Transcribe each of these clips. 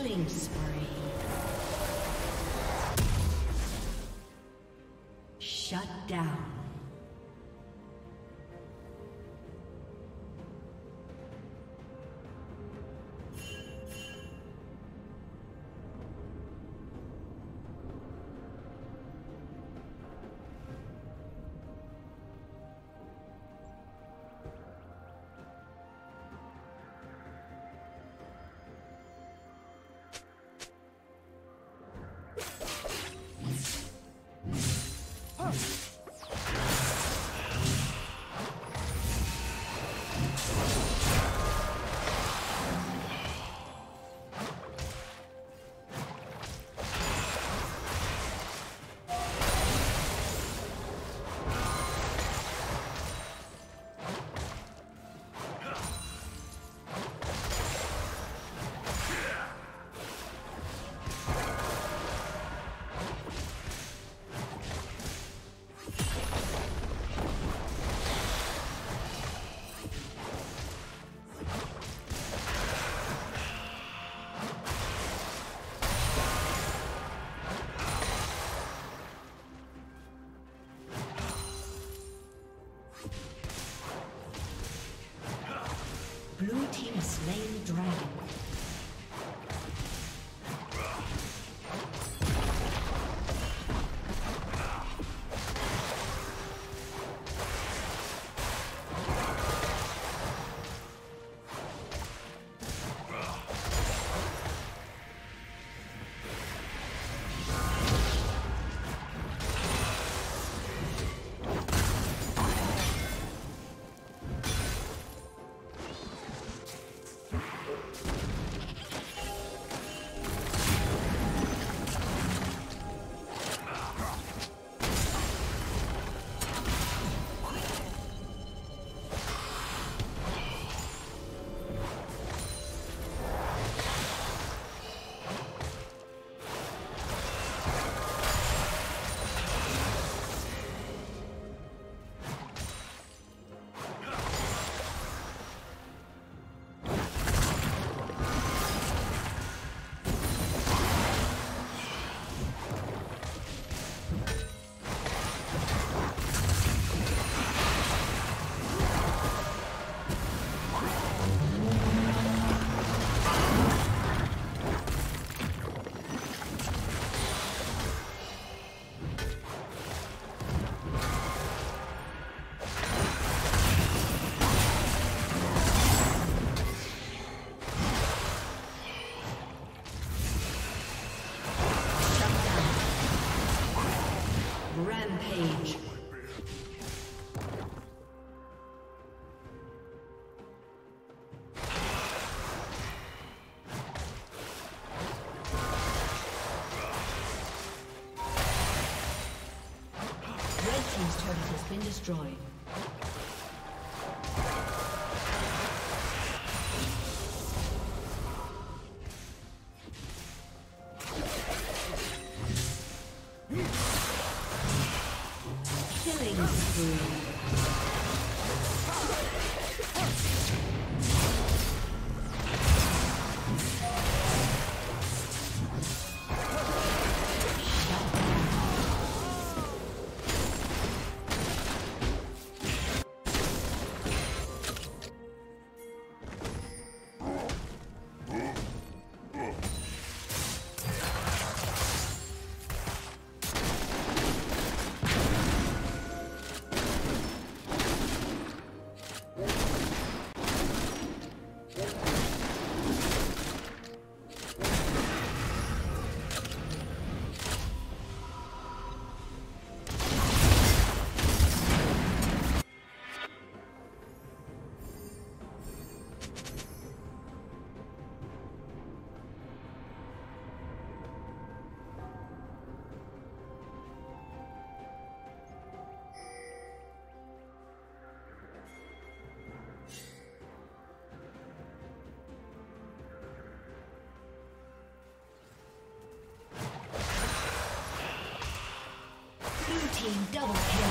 Killing spree. Shut down. has slain the dragon. Destroyed. Killing spree. Double kill.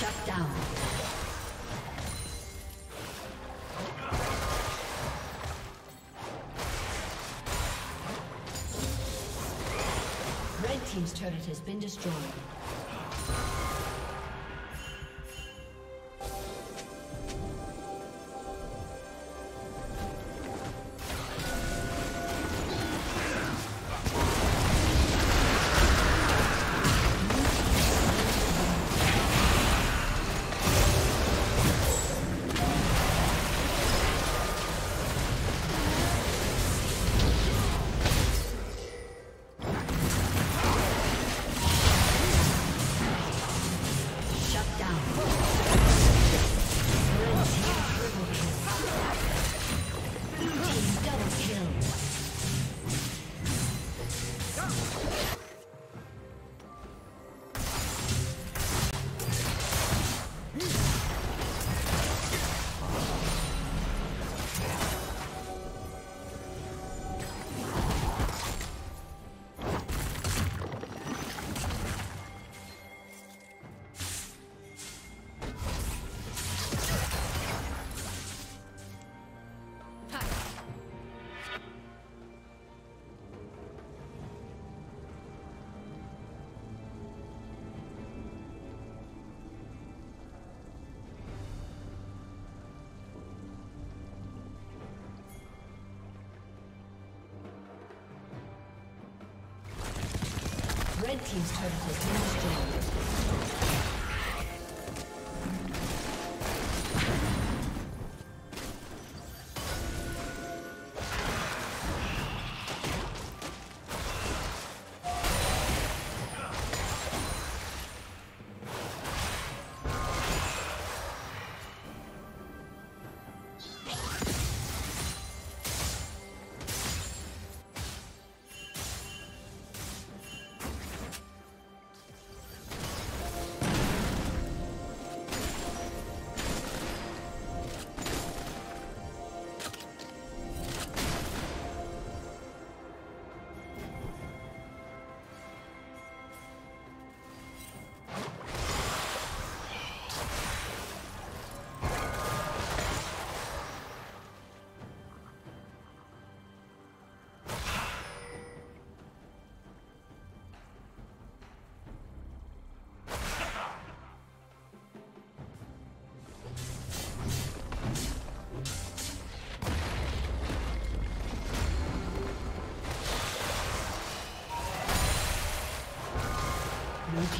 Shut down. team's turret has been destroyed. Red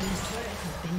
team's turret has been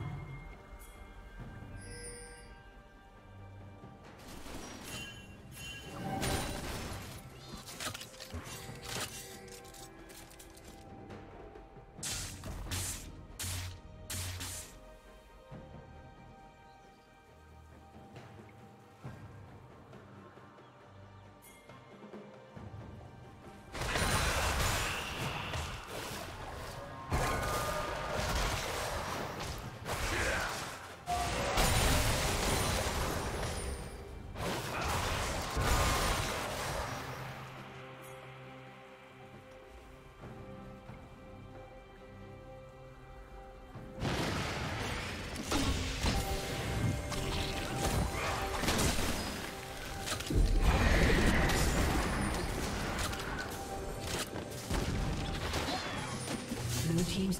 Team's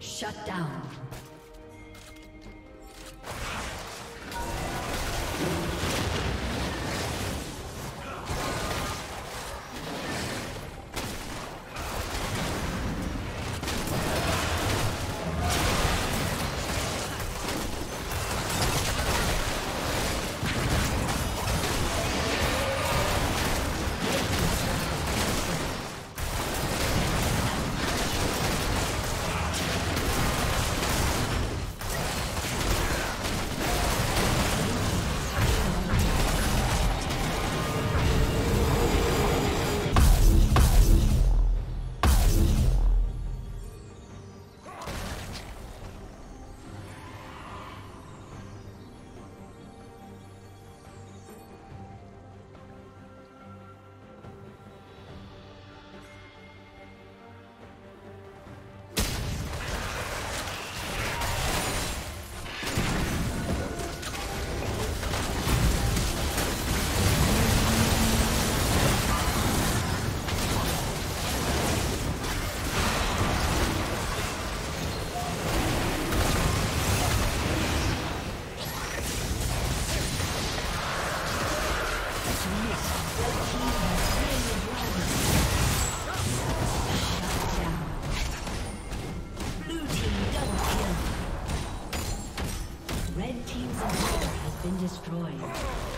Shut down. destroyed.